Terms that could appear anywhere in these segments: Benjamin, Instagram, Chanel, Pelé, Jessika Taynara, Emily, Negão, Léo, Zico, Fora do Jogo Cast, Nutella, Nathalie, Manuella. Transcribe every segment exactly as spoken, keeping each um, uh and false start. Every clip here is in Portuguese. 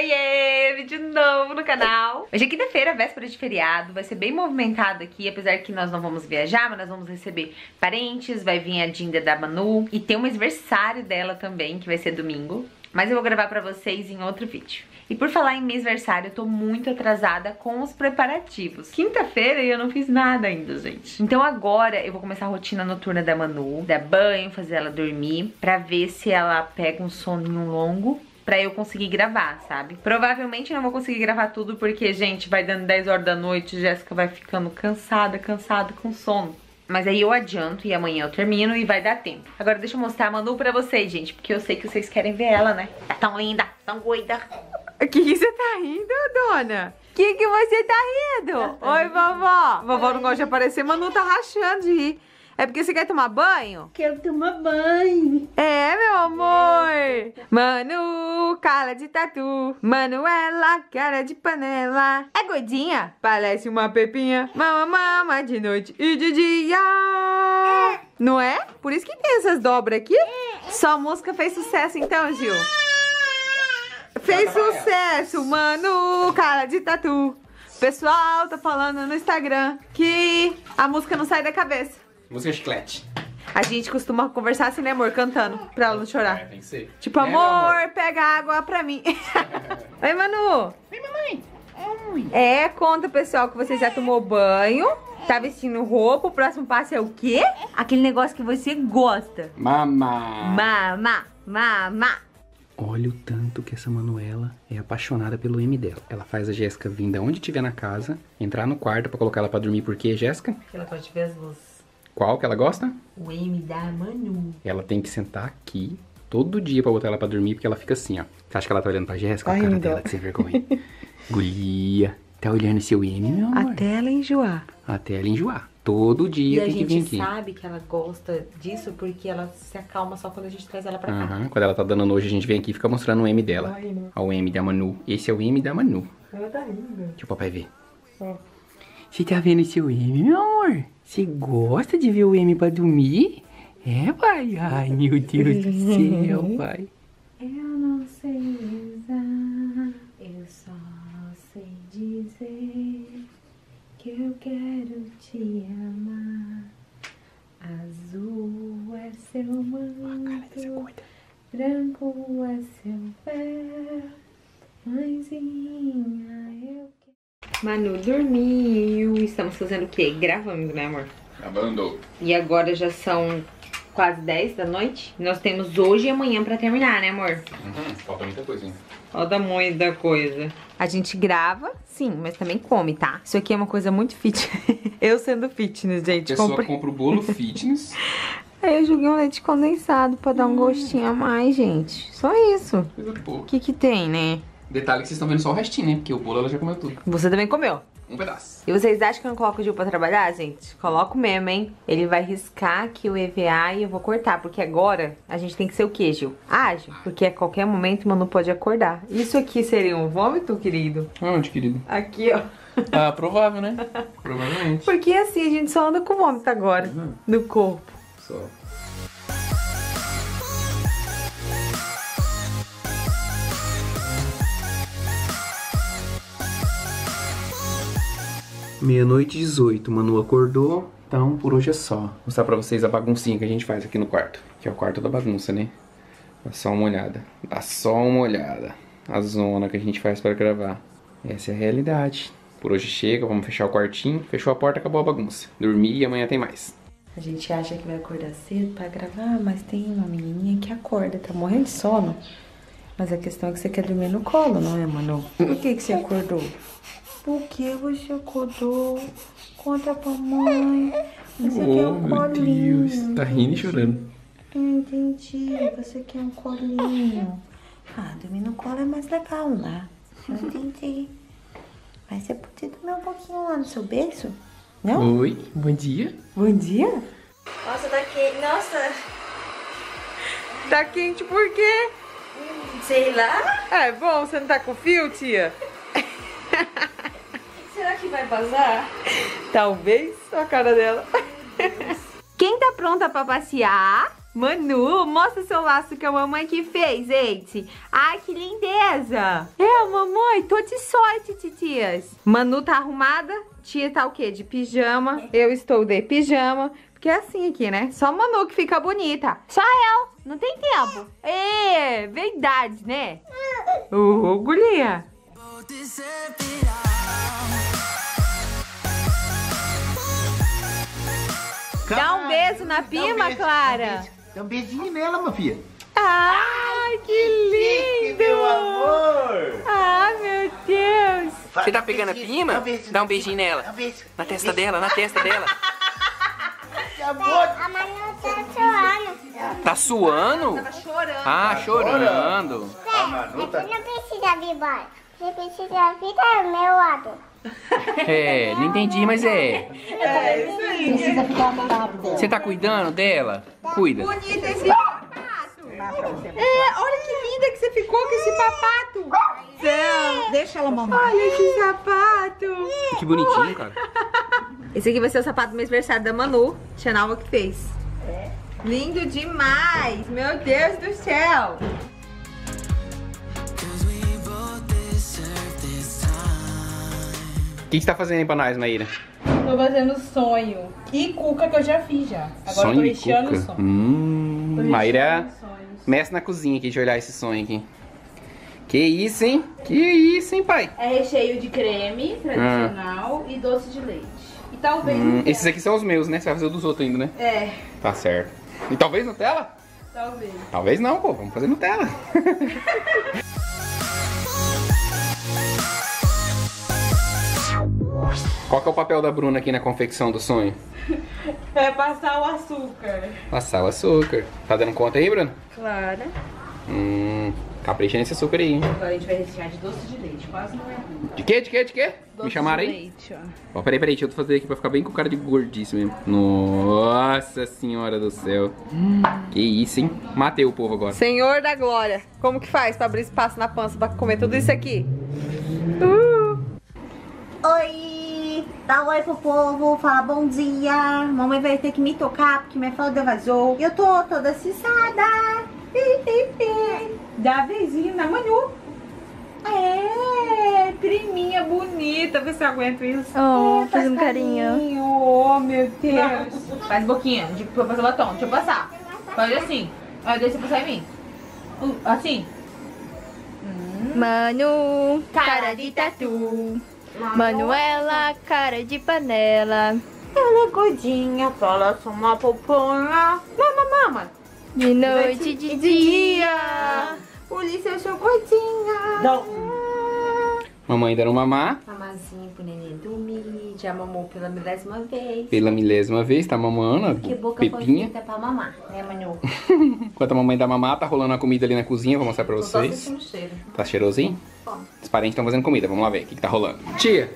Oiê, vídeo novo no canal. Hoje é quinta-feira, véspera de feriado. Vai ser bem movimentado aqui, apesar que nós não vamos viajar, mas nós vamos receber parentes. Vai vir a Dinda da Manu e tem um aniversário dela também, que vai ser domingo. Mas eu vou gravar pra vocês em outro vídeo. E por falar em mêsversário, eu tô muito atrasada com os preparativos. Quinta-feira e eu não fiz nada ainda, gente. Então agora eu vou começar a rotina noturna da Manu, dar banho, fazer ela dormir, pra ver se ela pega um soninho longo pra eu conseguir gravar, sabe? Provavelmente não vou conseguir gravar tudo porque, gente, vai dando dez horas da noite, Jéssica vai ficando cansada, cansada com sono. Mas aí eu adianto e amanhã eu termino e vai dar tempo. Agora deixa eu mostrar a Manu pra vocês, gente, porque eu sei que vocês querem ver ela, né? Tá tão linda, tão doida. O que que você tá rindo, dona? O que que você tá rindo? Oi, vovó. Vovó não gosta de aparecer, Manu tá rachando de rir. É porque você quer tomar banho? Quero tomar banho. É, meu amor. É. Manu, cara de tatu. Manuela, cara de panela. É gordinha? Parece uma pepinha. Mama, mama de noite e de dia. É. Não é? Por isso que tem essas dobras aqui. É. Sua música fez sucesso então, Gil? É. Fez sucesso, Manu, cara de tatu. Pessoal, tá falando no Instagram que a música não sai da cabeça. Música chiclete. A gente costuma conversar assim, né, amor? Cantando, pra ela não chorar. É, tem que ser. Tipo, amor, é, amor, pega água pra mim. Oi, Manu. Oi, mamãe. É, conta, pessoal, que você já tomou banho, tá vestindo roupa. O próximo passo é o quê? Aquele negócio que você gosta. Mamá. Mamá, mamá. Olha o tanto que essa Manuela é apaixonada pelo M dela. Ela faz a Jéssica vir da onde tiver na casa, entrar no quarto pra colocar ela pra dormir. Por quê, Jéssica? Porque ela pode ver as luzes. Qual que ela gosta? O M da Manu. Ela tem que sentar aqui todo dia pra botar ela pra dormir, porque ela fica assim, ó. Você acha que ela tá olhando pra Jéssica? Ai, a cara dela, que sem vergonha. Guria, tá olhando seu M, meu amor? Até ela enjoar. Até ela enjoar. Todo dia e tem que vir aqui. E a gente sabe que ela gosta disso porque ela se acalma só quando a gente traz ela pra cá. Uhum. Quando ela tá dando nojo, a gente vem aqui e fica mostrando o M dela. Ai, o M da Manu. Esse é o M da Manu. Ela tá linda. Deixa o papai ver. É. Você tá vendo seu M, meu amor? Você gosta de ver o M pra dormir? É, pai? Ai, meu Deus do céu, pai. Eu não sei rezar, eu só sei dizer que eu quero te amar. Azul é seu manto, branco é seu véu, mãezinha, eu quero... Manu dormiu, estamos fazendo o quê? Gravando, né, amor? Gravando. E agora já são quase dez da noite. Nós temos hoje e amanhã pra terminar, né, amor? Uhum, falta muita coisinha. Falta muita coisa. A gente grava, sim, mas também come, tá? Isso aqui é uma coisa muito fitness. Eu sendo fitness, gente. A pessoa compra, compra o bolo fitness. Aí eu joguei um leite condensado pra dar hum. um gostinho a mais, gente. Só isso. O que que tem, né? Detalhe que vocês estão vendo só o restinho, né? Porque o bolo ela já comeu tudo. Você também comeu. Um pedaço. E vocês acham que eu não coloco o Gil pra trabalhar, gente? Coloco mesmo, hein? Ele vai riscar aqui o E V A e eu vou cortar. Porque agora a gente tem que ser o quê, Gil? Ágil. Porque a qualquer momento o Manu pode acordar. Isso aqui seria um vômito, querido? Onde, querido? Aqui, ó. Ah, provável, né? Provavelmente. Porque assim, a gente só anda com vômito agora. Uhum. No corpo. Só. meia-noite e dezoito, Manu acordou, então por hoje é só. Vou mostrar pra vocês a baguncinha que a gente faz aqui no quarto. Que é o quarto da bagunça, né? Dá só uma olhada. Dá só uma olhada. A zona que a gente faz pra gravar. Essa é a realidade. Por hoje chega, vamos fechar o quartinho. Fechou a porta, acabou a bagunça. Dormi e amanhã tem mais. A gente acha que vai acordar cedo pra gravar, mas tem uma menininha que acorda, tá morrendo de sono. Mas a questão é que você quer dormir no colo, não é, Manu? Por que que você acordou? Porque você acordou? Conta pra mãe. Você oh, quer um colinho. Meu Deus, tá rindo e chorando. Entendi, você quer um colinho. Ah, dormir no colo é mais legal, né? Eu entendi. Mas você pode dormir um pouquinho lá no seu berço? Não? Oi, bom dia. Bom dia? Nossa, tá quente. Nossa. Tá quente por quê? Sei lá. É bom, você não tá com fio, tia? Será que vai vazar? Talvez, a cara dela. Quem tá pronta pra passear? Manu, mostra seu laço que a mamãe que fez, gente. Ai, que lindeza. É, Então, mamãe, tô de sorte, titias. Manu tá arrumada, tia tá o quê? De pijama, eu estou de pijama. Porque é assim aqui, né? Só Manu que fica bonita. Só eu, não tem tempo. É, verdade, né? Ô, uh, gulinha. Dá um beijo na Pima, um beijo, Clara. Dá um beijinho nela, minha filha. Ah, ai, que lindo! Que meu amor! Ah, meu Deus! Você tá pegando a Pima? Dá um beijinho, Dá um beijinho nela. Um beijo, na testa um dela, na testa dela. Amor. A Manu tá suando. Tá suando? Tava chorando. Ah, tá chorando. A Manu tá... Não precisa vir embora. Não precisa vir do meu lado. É, não entendi, mas é. É, isso aí. Precisa ficar do lado dela. Você tá cuidando dela? Cuida. Bonito esse papato. É, olha que linda que você ficou com esse papato. Não, deixa ela mamar. Olha que sapato. Que bonitinho, cara. Esse aqui vai ser o sapato do mês aniversário da Manu. Chanel que fez. É. Lindo demais, meu Deus do céu. O que você tá fazendo aí pra nós, Maíra? Tô fazendo sonho e cuca que eu já fiz já. Agora eu tô recheando o sonho. Hum, Maíra, mexe na cozinha aqui, deixa eu olhar esse sonho aqui. Que isso, hein? Que isso, hein, pai? É recheio de creme tradicional ah. e doce de leite. E talvez hum, esses aqui são os meus, né? Você vai fazer o dos outros ainda, né? É. Tá certo. E talvez Nutella? Talvez. Talvez não, pô. Vamos fazer Nutella. Qual que é o papel da Bruna aqui na confecção do sonho? É passar o açúcar. Passar o açúcar. Tá dando conta aí, Bruna? Claro. Hum... Capricha nesse açúcar aí, hein? Agora a gente vai rechear de doce de leite, quase não é ruim. De quê? De quê? De quê? Doce me chamaram de aí? Leite, ó. Ó, peraí, peraí, deixa eu fazer aqui pra ficar bem com cara de gordíssimo mesmo. Nossa senhora do céu. Hum. Que isso, hein? Matei o povo agora. Senhor da glória, como que faz pra abrir espaço na pança pra comer tudo isso aqui? Uh. Oi! Dá um oi pro povo, fala bom dia. Mamãe vai ter que me tocar porque minha fralda vazou. Eu tô toda cisada. Dá beijinho na Manu. É, priminha bonita. Vê se eu aguento isso. Oh, faz um carinho. Oh, meu Deus. Faz boquinha. Vou passar o batom. Deixa eu passar. Faz assim. Olha, deixa eu passar em mim. Assim. Manu, cara de tatu. Manuela, cara de panela. Ela é gordinha, fala só uma popona. Mama, mama. De noite e de dia, polícia achou gordinha. Não. Mamãe deram mamar. Mamazinho pro neném dormir. Já mamou pela milésima vez. Pela milésima vez, tá mamando. Que boca pepinha. Foi feita pra mamar, né, Manu? Enquanto a mamãe dá mamar, tá rolando a comida ali na cozinha. Vou mostrar pra vocês. Um cheiro. Tá cheirosinho? Bom. Os parentes estão fazendo comida, vamos lá ver o que, que tá rolando. Tia,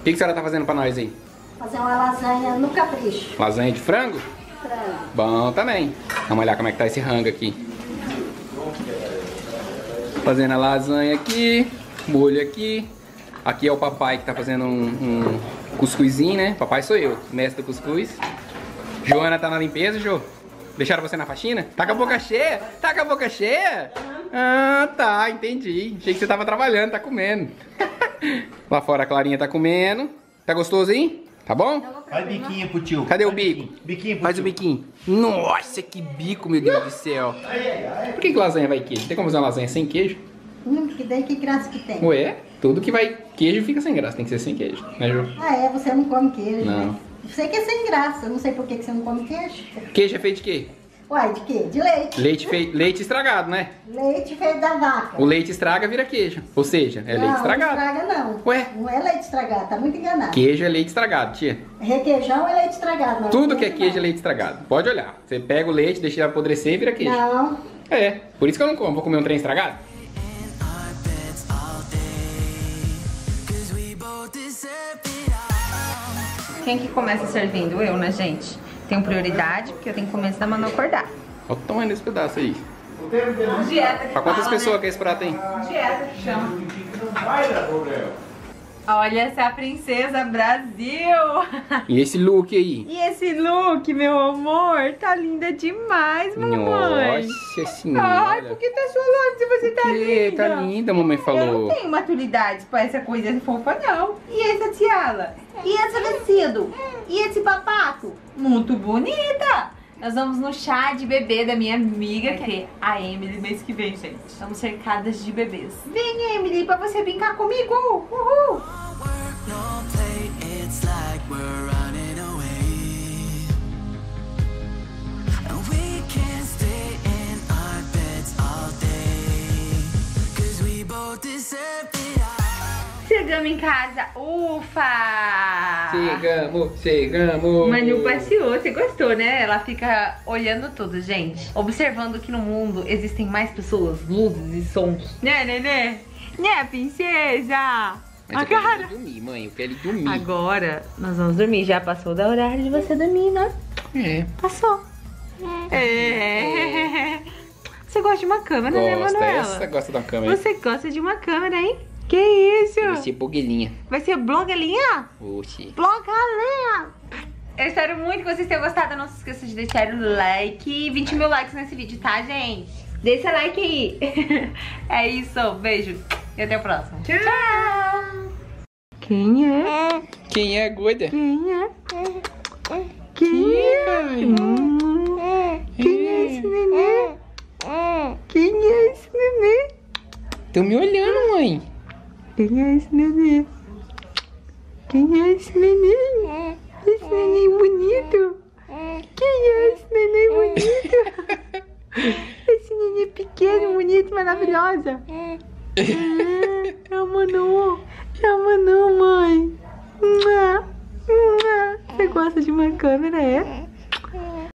o que, que a senhora tá fazendo pra nós aí? Fazer uma lasanha no capricho. Lasanha de frango? Bom também. Vamos olhar como é que tá esse rango aqui. Fazendo a lasanha aqui, molho aqui. Aqui é o papai que tá fazendo um, um cuscuzinho, né? Papai sou eu, mestre do cuscuz. Joana tá na limpeza, Jô? Deixaram você na faxina? Tá com a boca cheia? Tá com a boca cheia? Ah, tá, entendi. Achei que você tava trabalhando, tá comendo. Lá fora a Clarinha tá comendo. Tá gostoso, hein? Tá bom? Faz o biquinho pro tio. Cadê o bico? Biquinho pro Faz tio. o biquinho. Nossa, que bico, meu Deus do céu. Por que, que lasanha vai queijo? Tem como fazer uma lasanha sem queijo? Hum, que daí que graça que tem. Ué, tudo que vai queijo fica sem graça, tem que ser sem queijo, né, Ju? Ah, é, você não come queijo, não. Né? Você que é sem graça, eu não sei por que você não come queijo. Queijo é feito de quê? Uai, de quê? De leite. Leite, fei... leite estragado, né? Leite feito da vaca. O leite estraga vira queijo. Ou seja, é não, leite estragado. Não, estraga não. Ué? Não é leite estragado, tá muito enganado. Queijo é leite estragado, tia. Requeijão é leite estragado. Não Tudo não que é queijo não. é leite estragado. Pode olhar. Você pega o leite, deixa ele apodrecer e vira queijo. Não. É, por isso que eu não como. Vou comer um trem estragado? Quem que começa servindo? Eu, né, gente? Tenho prioridade, porque eu tenho que começar a mandar acordar. Olha o tamanho desse pedaço aí. Dieta. Pra quantas pessoas que esse prato tem? Dieta que chama. Olha essa princesa Brasil! E esse look aí? E esse look, meu amor? Tá linda demais, mamãe! Nossa senhora! Ai, por que tá chorando se você tá linda? Tá linda, mamãe falou. Eu não tenho maturidade pra essa coisa fofa, não. E essa tiara? E esse vestido? E esse papato? Muito bonita! Nós vamos no chá de bebê da minha amiga, que é a Emily, mês que vem, gente. Estamos cercadas de bebês. Vem, Emily, pra você brincar comigo! Uhul! Chegamos em casa, ufa! Chegamos, chegamos! Manu passeou, você gostou, né? Ela fica olhando tudo, gente. Observando que no mundo existem mais pessoas, luzes e sons. Né, nenê? Né, princesa? Mas eu quero ir dormir, mãe, eu quero ir dormir. Agora nós vamos dormir, já passou da hora de você dormir, né? É. Passou. É. É. Você gosta de uma câmera, gosta, né, Manuela? Você gosta de uma câmera. Você gosta de uma câmera, hein? Que isso? Vai ser blogueirinha. Vai ser blogueirinha? Oxi. Blogueirinha. Eu espero muito que vocês tenham gostado. Não se esqueça de deixar o like. vinte mil likes nesse vídeo, tá, gente? Deixa like aí. É isso. Beijo. E até o próximo. Tchau. Tchau. Quem é? Quem é, gorda? Quem é? Quem é? Quem é esse nenê? Quem é esse nenê? Tô me olhando, mãe. Quem é esse neném? Quem é esse neném? Esse neném bonito? Quem é esse neném bonito? Esse neném pequeno, bonito, maravilhosa. É a Manu. É a Manu, mãe. Você gosta de uma câmera, é?